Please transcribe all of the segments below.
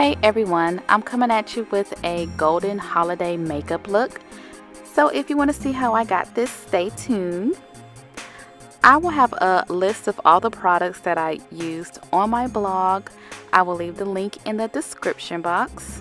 Hey everyone, I'm coming at you with a golden holiday makeup look. So if you want to see how I got this, stay tuned. I will have a list of all the products that I used on my blog. I will leave the link in the description box.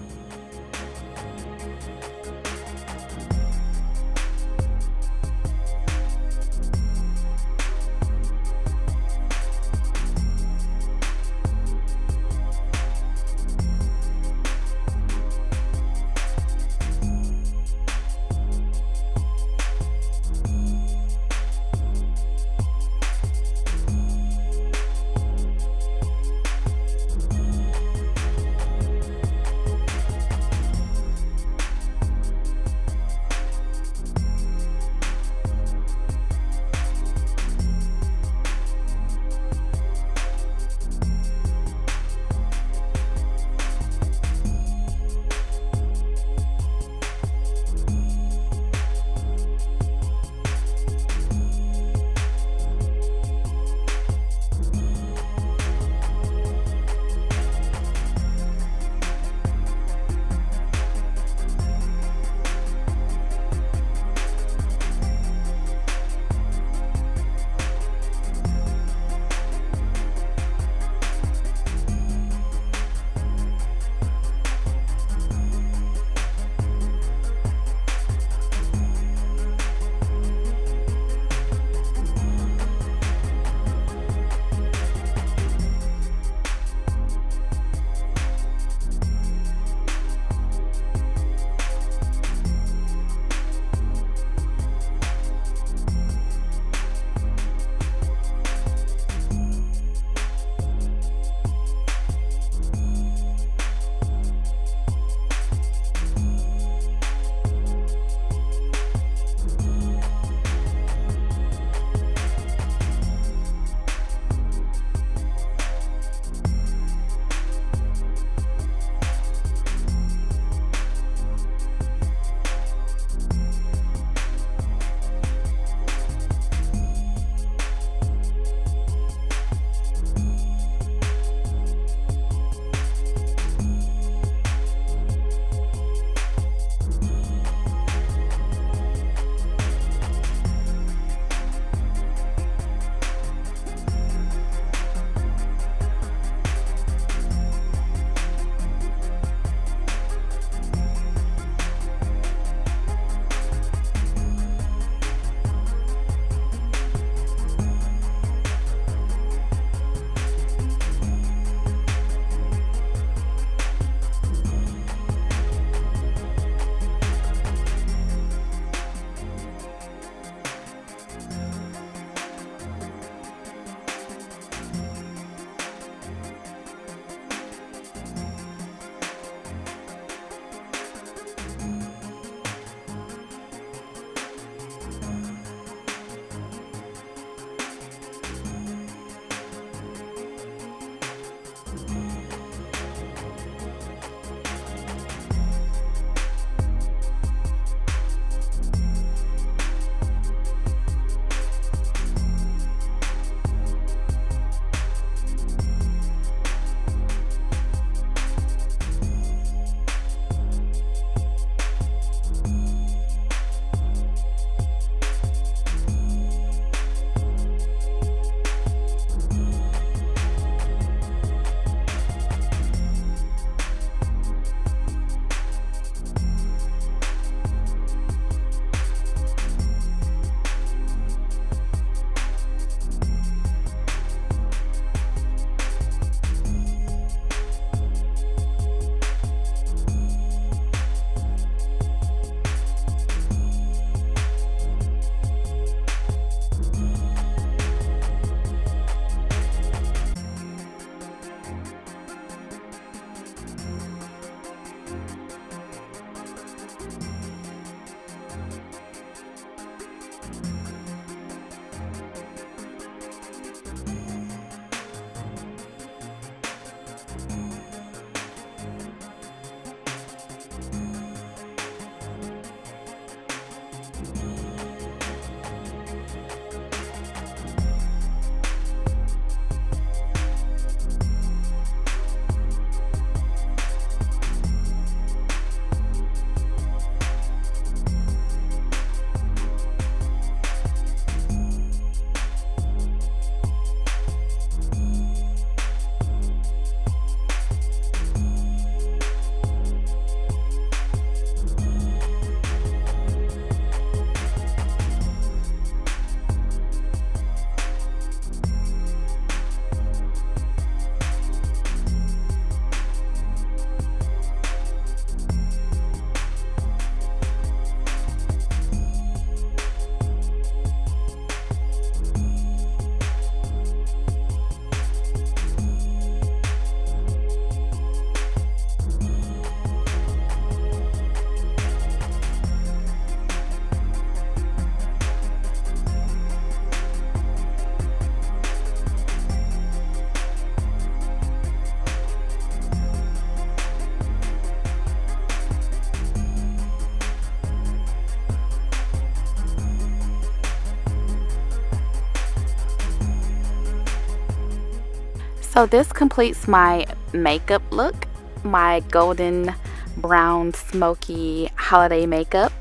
So this completes my makeup look, my golden brown smoky holiday makeup.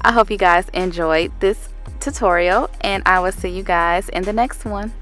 I hope you guys enjoyed this tutorial, and I will see you guys in the next one.